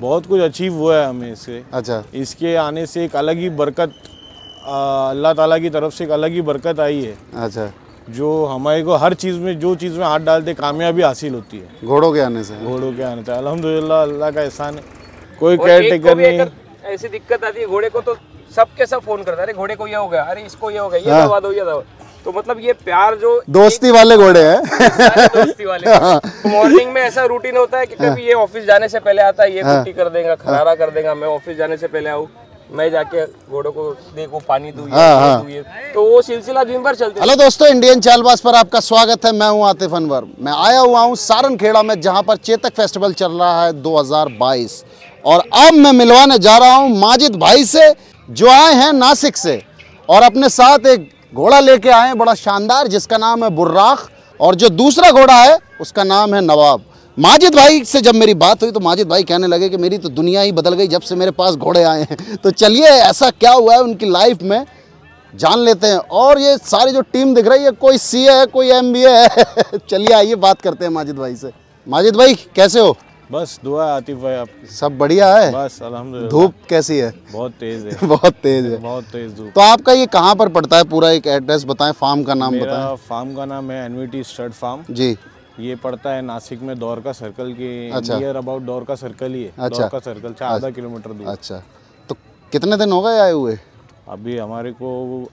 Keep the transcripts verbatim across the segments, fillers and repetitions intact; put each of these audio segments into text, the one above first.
बहुत कुछ अचीव हुआ है हमें इससे। अच्छा, इसके आने से एक अलग ही बरकत, अल्लाह ताला की तरफ से एक अलग ही बरकत आई है। अच्छा, जो हमारे को हर चीज़ में, जो चीज़ में हाथ डालते कामयाबी हासिल होती है। घोड़ों के आने से, घोड़ों के आने से अल्हम्दुलिल्लाह, अल्लाह का एहसान है। कोई केयर टेकर नहीं, ऐसी दिक्कत आती है घोड़े को तो सबके सब फोन करता है, अरे घोड़े को ये हो गया, अरे इसको ये हो गया, ये दवा दो, ये दवा। तो मतलब ये प्यार जो दोस्ती वाले घोड़े हैं, दोस्ती वाले। तो मॉर्निंग में ऐसा रूटीन होता है कि कभी ये ऑफिस जाने से पहले आता है, ये कुट्टी कर देगा, खरारा कर देगा, मैं ऑफिस जाने से पहले आऊँ, मैं जाके घोड़ों को देखो, पानी दूँ, ये तो वो सिलसिला दिन भर चलता है। हेलो दोस्तों, इंडियन चालबाज पर आपका स्वागत है। मैं हूँ आतिफ अनवर। मैं आया हुआ हूँ सारनखेड़ा में, जहाँ पर चेतक फेस्टिवल चल रहा है दो हज़ार बाईस, और अब मैं मिलवाने जा रहा हूँ माजिद भाई से, जो आए हैं नासिक से, और अपने साथ एक घोड़ा लेके आए हैं बड़ा शानदार, जिसका नाम है बुर्राख, और जो दूसरा घोड़ा है उसका नाम है नवाब। माजिद भाई से जब मेरी बात हुई तो माजिद भाई कहने लगे कि मेरी तो दुनिया ही बदल गई जब से मेरे पास घोड़े आए हैं। तो चलिए, ऐसा क्या हुआ है उनकी लाइफ में जान लेते हैं। और ये सारी जो टीम दिख रही है, कोई सीए है, कोई एमबीए है। चलिए आइए बात करते हैं माजिद भाई से। माजिद भाई कैसे हो? बस दुआ आतिफ भाई, आप सब बढ़िया है? बस अल्हम्दुलिल्लाह। धूप कैसी है? बहुत तेज है। बहुत तेज है, बहुत तेज धूप। तो आपका ये कहाँ पर पड़ता है? पूरा एक एड्रेस बताएं, फार्म का नाम बताएं। फार्म का नाम है एनवीटी स्टड फार्म जी। ये पड़ता है नासिक में, दौर का सर्कल के नियर अबाउट। दौर का सर्कल ही है। अच्छा, दौर का सर्कल से आधा किलोमीटर दूर। अच्छा, तो कितने दिन हो गए आए हुए? अभी हमारे को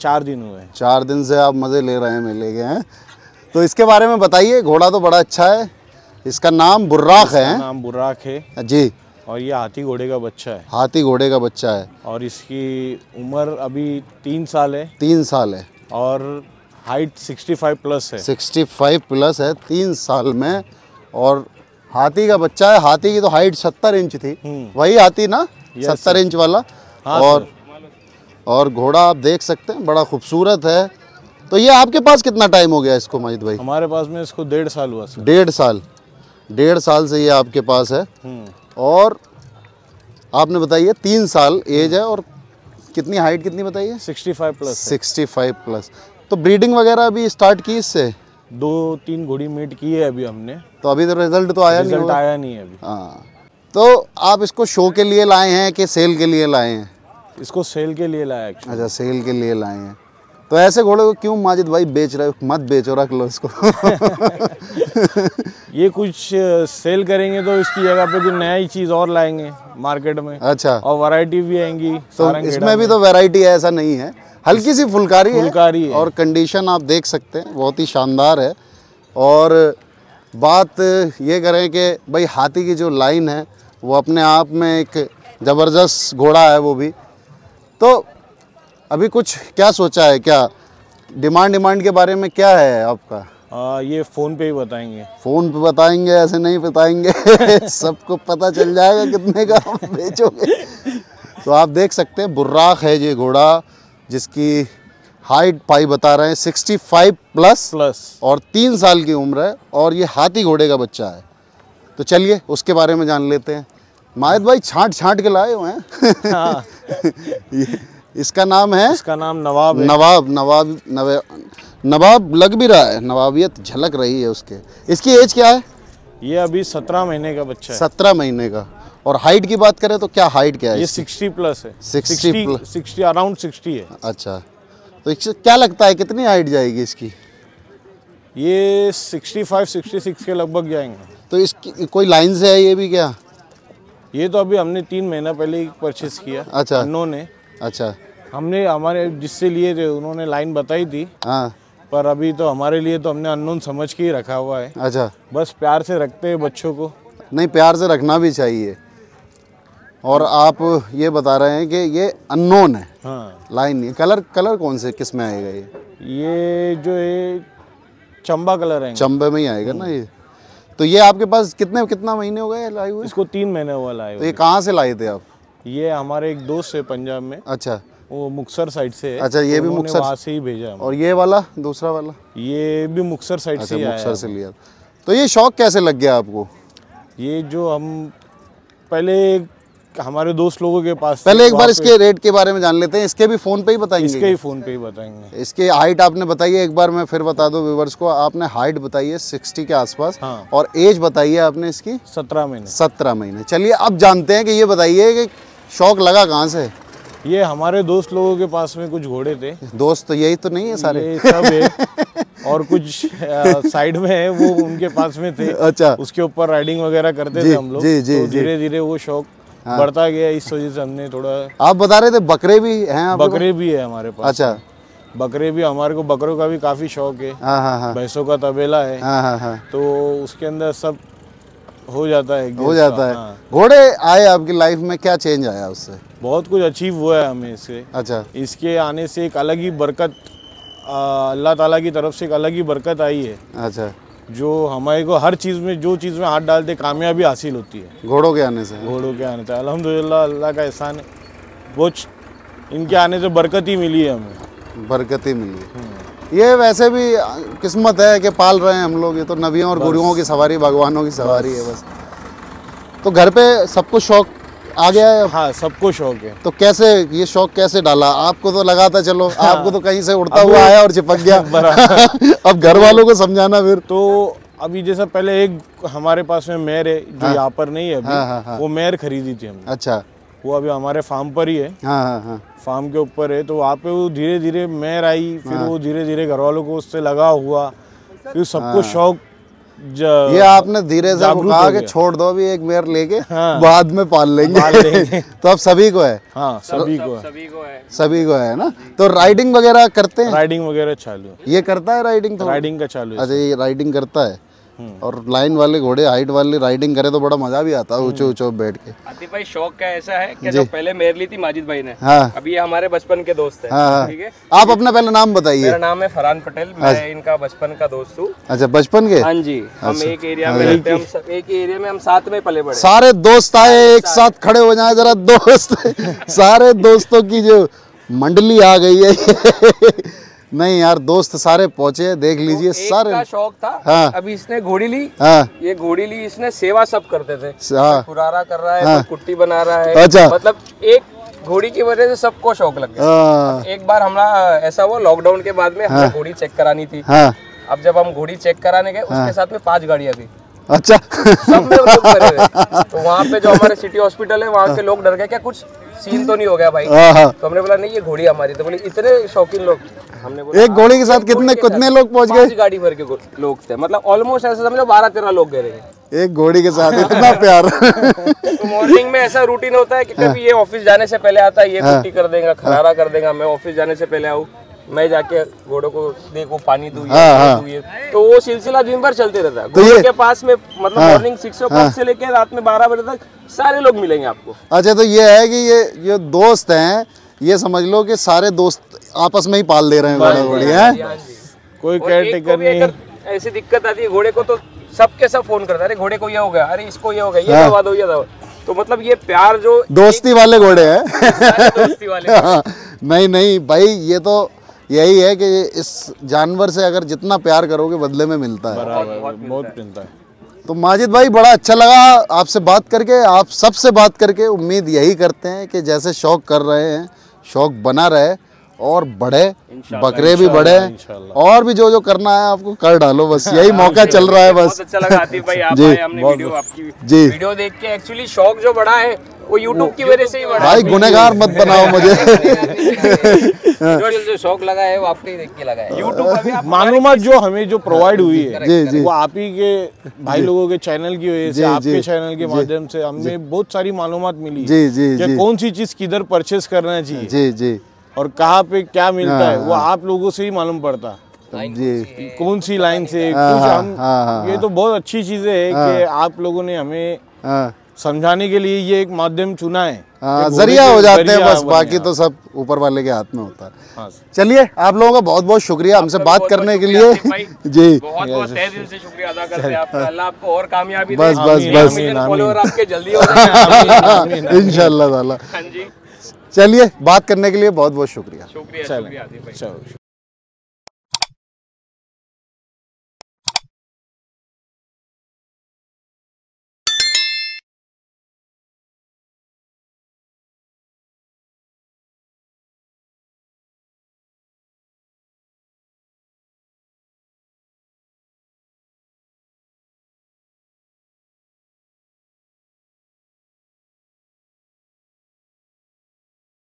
चार दिन हुए। चार दिन से आप मजे ले रहे हैं, मिले गए हैं। तो इसके बारे में बताइए, घोड़ा तो बड़ा अच्छा है, इसका नाम बुर्राख है। नाम बुर्राख है जी, और ये हाथी घोड़े का बच्चा है। हाथी घोड़े का बच्चा है, और इसकी उम्र अभी तीन साल है। तीन साल है, और हाइट पैंसठ प्लस है। पैंसठ प्लस है तीन साल में, और हाथी का बच्चा है। हाथी की तो हाइट सत्तर इंच थी, वही हाथी ना, सत्तर इंच वाला। हाँ, और और घोड़ा आप देख सकते हैं, बड़ा खूबसूरत है। तो ये आपके पास कितना टाइम हो गया इसको माजिद भाई? हमारे पास में इसको डेढ़ साल हुआ। डेढ़ साल डेढ़ साल से ये आपके पास है, और आपने बताइए तीन साल एज है, और कितनी हाइट कितनी बताइए? पैंसठ प्लस। पैंसठ प्लस। तो ब्रीडिंग वगैरह भी स्टार्ट की इससे? दो तीन घोड़ी मीट की है अभी हमने, तो अभी तो रिजल्ट तो आया रिजल्ट नहीं आया नहीं है अभी। हाँ, तो आप इसको शो के लिए लाए हैं कि सेल के लिए लाए हैं? इसको सेल के लिए लाया। अच्छा, सेल के लिए लाए हैं। तो ऐसे घोड़े को क्यों माजिद भाई बेच रहे हो? मत बेचो, रख लो इसको। ये कुछ सेल करेंगे तो इसकी जगह पे कुछ नया ही चीज और लाएंगे मार्केट में। अच्छा, और वैरायटी भी आएंगी। तो इसमें भी तो वैरायटी है, ऐसा नहीं है, हल्की सी फुलकारी है, फुलकारी है। और कंडीशन आप देख सकते हैं, बहुत ही शानदार है। और बात ये करें कि भाई हाथी की जो लाइन है वो अपने आप में एक ज़बरदस्त घोड़ा है वो भी। तो अभी कुछ क्या सोचा है, क्या डिमांड डिमांड के बारे में क्या है आपका? आ, ये फ़ोन पे ही बताएंगे। फ़ोन पे बताएंगे, ऐसे नहीं बताएंगे। सबको पता चल जाएगा कितने का हम बेचोगे। तो आप देख सकते हैं बुर्राख है ये घोड़ा, जिसकी हाइट पाई बता रहे हैं पैंसठ प्लस प्लस, और तीन साल की उम्र है, और ये हाथी घोड़े का बच्चा है। तो चलिए उसके बारे में जान लेते हैं। माजिद भाई छाँट छाँट के लाए हुए हैं। इसका नाम है, इसका नाम नवाब है। नवाब नवाब नवे, नवाब लग भी रहा है, नवाबियत झलक रही है उसके। इसकी एज क्या है? ये अभी सत्रह महीने का बच्चा है। सत्रह महीने का। और हाइट की बात करें तो क्या हाइट क्या है? ये साठ प्लस है। साठ अराउंड साठ है। अच्छा, तो क्या लगता है कितनी हाइट जाएगी इसकी? ये पैंसठ छियासठ के लगभग जाएंगे। तो इसकी कोई लाइन से है ये भी क्या? ये तो अभी हमने तीन महीना पहले ही परचेज किया। अच्छा, उन्होंने। अच्छा, हमने हमारे जिससे लिए थे उन्होंने लाइन बताई थी। हाँ, पर अभी तो हमारे लिए तो हमने अननोन समझ के ही रखा हुआ है। अच्छा, बस प्यार से रखते हैं बच्चों को। नहीं, प्यार से रखना भी चाहिए। और आप ये बता रहे हैं कि ये अननोन है। हाँ, लाइन नहीं। कलर कलर कौन से, किस में आएगा ये? ये जो है चंबा कलर है। चंबे में ही आएगा ना ये। तो ये आपके पास कितने कितना महीने हो गए लाए हुए? इसको तीन महीने हुआ लाए। तो ये कहाँ से लाए थे आप? ये हमारे एक दोस्त है पंजाब में। अच्छा, वो मुक्सर साइड से है। अच्छा, ये भी मुक्सर वहाँ से ही भेजा है। और ये वाला दूसरा वाला? ये भी मुक्सर साइड से आया है। मुक्सर से लिया। तो ये शौक कैसे लग गया आपको? ये जो हम पहले हमारे दोस्त लोगों के पास। पहले एक बार इसके रेट के बारे में जान लेते हैं। इसके भी फोन पे ही बताएंगे। इसके ही फोन पे ही बताएंगे। इसके हाइट आपने बताई है, एक बार मैं फिर बता दूं व्यूअर्स को, आपने हाइट बताई है सिक्सटी के आसपास। हाँ। और एज बताई है आपने इसकी सत्रह महीने। सत्रह महीने। चलिए अब जानते हैं कि ये बताइए कि शौक लगा कहाँ से? ये हमारे दोस्त लोगों के पास में कुछ घोड़े थे। दोस्त तो यही तो नहीं है सारे? ये सब है और कुछ साइड में है, वो उनके पास में थे। अच्छा। उसके ऊपर राइडिंग वगैरह करते थे हम लोग। जी जी। धीरे धीरे वो शौक हाँ। बढ़ता गया, इस वजह से हमने थोड़ा। आप बता रहे थे बकरे भी हैं? बकरे भी है हमारे पास। अच्छा। बकरे भी हमारे को, बकरों का भी काफी शौक है। हाँ हाँ। भैंसों का तबेला है। हाँ हाँ। तो उसके अंदर सब हो जाता है। हो जाता है। हाँ। घोड़े आए आपकी लाइफ में, क्या चेंज आया उससे? बहुत कुछ अचीव हुआ है हमें इससे। अच्छा। इसके आने से एक अलग ही बरकत, अल्लाह ताला की तरफ से एक अलग ही बरकत आई है। अच्छा। जो हमारे को हर चीज़ में, जो चीज़ में हाथ डालते कामयाबी हासिल होती है। घोड़ों के आने से? घोड़ों के आने से अल्हम्दुलिल्लाह, अल्लाह का एहसान है। बहुत इनके आने से बरकत ही मिली है हमें। बरकत ही मिली है। ये वैसे भी किस्मत है कि पाल रहे हैं हम लोग। ये तो नबियों और गुरुओं की सवारी, भगवानों की सवारी है बस। तो घर पे सबको शौक आ गया है? हाँ, सबको शौक है। तो कैसे ये शौक कैसे डाला? आपको तो लगा था चलो। हाँ। आपको तो कहीं से उड़ता हुआ आया और चिपक गया। अब घर वालों को समझाना फिर तो। अभी जैसा पहले एक हमारे पास में मेयर है जो हाँ। यहाँ पर नहीं है अभी। हाँ, हाँ, हाँ। वो मेयर खरीदी थी हमने। अच्छा। वो अभी हमारे फार्म पर ही है। हाँ, हाँ, हाँ। फार्म के ऊपर है। तो वहाँ पे वो धीरे धीरे मेयर आई, फिर वो धीरे धीरे घर वालों को उससे लगा हुआ, फिर सबको शौक। ये आपने धीरे से कहा कि छोड़ दो अभी, एक मेयर लेके हाँ। बाद में पाल लेंगे, पाल लेंगे। तो अब सभी को है। हाँ, सभी को है। सभी को है, सभी को है ना। तो राइडिंग वगैरह करते हैं? राइडिंग वगैरह चालू है। ये करता है राइडिंग? तो राइडिंग का चालू है। अच्छा, ये राइडिंग करता है। और लाइन वाले घोड़े, हाइट वाले राइडिंग करे तो बड़ा मजा भी आता है, ऊंचे ऊंचे बैठ के। आतिफ भाई शौक का ऐसा है कि जो पहले मेयर ली थी माजिद भाई ने। हाँ। अभी ये हमारे बचपन के दोस्त हैं। हाँ। ठीक है। आप अपना पहले नाम बताइए। मेरा नाम है फरान पटेल, मैं इनका बचपन का दोस्त हूँ। अच्छा, बचपन के? हाँ जी। हम एक एरिया में रहते हैं, एक एरिया में हम साथ में पले बड़े। सारे दोस्त आए एक साथ खड़े हो जाए जरा, दोस्त सारे दोस्तों की जो मंडली आ गई है। नहीं यार, दोस्त सारे पहुंचे, देख लीजिए तो सारे। का शौक था। हाँ। अभी इसने घोड़ी ली। हाँ। ये घोड़ी ली, इसने सेवा सब करते थे। हाँ। खुरारा कर रहा है। हाँ। तो कुट्टी बना रहा है। अच्छा। मतलब एक घोड़ी की वजह से सबको शौक लग गया। हाँ। एक बार हमारा ऐसा हुआ लॉकडाउन के बाद में, हमें घोड़ी चेक करानी थी। हाँ। अब जब हम घोड़ी चेक कराने गए, उसके साथ में पांच गाड़ियां थी। अच्छा। सब लोग डरे थे। तो वहाँ पे जो हमारे सिटी हॉस्पिटल है, वहाँ के लोग डर गए क्या कुछ सीन तो नहीं हो गया भाई। तो हमने बोला नहीं ये घोड़ी हमारी। तो बोले इतने शौकीन लोग, हमने बोला एक घोड़ी के साथ कितने कितने लोग पहुँच गए? गाड़ी भर के लोग थे, मतलब ऑलमोस्ट ऐसे समझो बारह तेरह लोग गए रहे एक घोड़ी के साथ। इतना प्यार। तो मॉर्निंग में ऐसा रूटीन होता है कि कभी ये ऑफिस जाने से पहले आता है, ये कुट्टी कर देगा, खरारा कर देगा, मैं ऑफिस जाने से पहले आऊँ, मैं जाके घोड़ों को देखो, पानी दूं। हाँ, ये तो वो सिलसिला दिन भर चलते रहता है। घोड़े के पास में मतलब मॉर्निंग सिक्स ओ क्लॉक से लेकर रात में बारह बजे तक सारे लोग मिलेंगे आपको। अच्छा, तो ये है कि ये ये दोस्त हैं, ये समझ लो कि सारे दोस्त आपस में ही पाल दे रहे हैं घोड़ा घोड़ी है, कोई केयर टेकर नहीं। ऐसी दिक्कत आती है घोड़े को तो सबके सब फोन करता है, अरे घोड़े को ये हो गया, अरे इसको ये हो गया, ये दवा दो, ये दवा। तो मतलब ये प्यार जो दोस्ती वाले घोड़े है। दोस्ती वाले नहीं नहीं भाई, ये तो यही है कि इस जानवर से अगर जितना प्यार करोगे बदले में मिलता है, बहुत मिलता है। तो माजिद भाई बड़ा अच्छा लगा आपसे बात करके, आप सबसे बात करके। उम्मीद यही करते हैं कि जैसे शौक कर रहे हैं, शौक बना रहे और बढ़े, बकरे भी बढ़े, और भी जो जो करना है आपको कर डालो, बस यही मौका चल रहा है बस। अच्छा लगा आतिफ भाई, आप आए, हमने वीडियो आपकी जी वीडियो देख के एक्चुअली शौक जो बढ़ा है वो यूट्यूब की वजह से ही बढ़ा है। भाई गुनहगार मत बनाओ मुझे, जो शौक लगा है वो आपने देख के लगा है। यूट्यूब मालूमात जो हमें जो प्रोवाइड हुई है वो आप ही के भाई लोगों के चैनल की वजह से, आपके चैनल के माध्यम से हमें बहुत सारी मालूमात मिली कि कौन सी चीज किधर परचेस करना चाहिए जी जी, और कहाँ पे क्या मिलता है वो आप लोगों से ही मालूम पड़ता जी, कौन सी लाइन से कुछ। हम ये तो बहुत अच्छी चीजें है कि आप लोगों ने हमें समझाने के लिए ये एक माध्यम चुना है, आ, जरिया हो जाते हैं बस, बाकी तो सब ऊपर वाले के हाथ में होता है। हाँ। चलिए, आप लोगों का बहुत बहुत शुक्रिया हमसे बात बहुत करने बहुत के लिए जी, बहुत बहुत तहे दिल से शुक्रिया अदा करते हैं आपका। अल्लाह आपको और कामयाबी बस बस बस इंशाल्लाह। चलिए, बात करने के लिए बहुत बहुत शुक्रिया।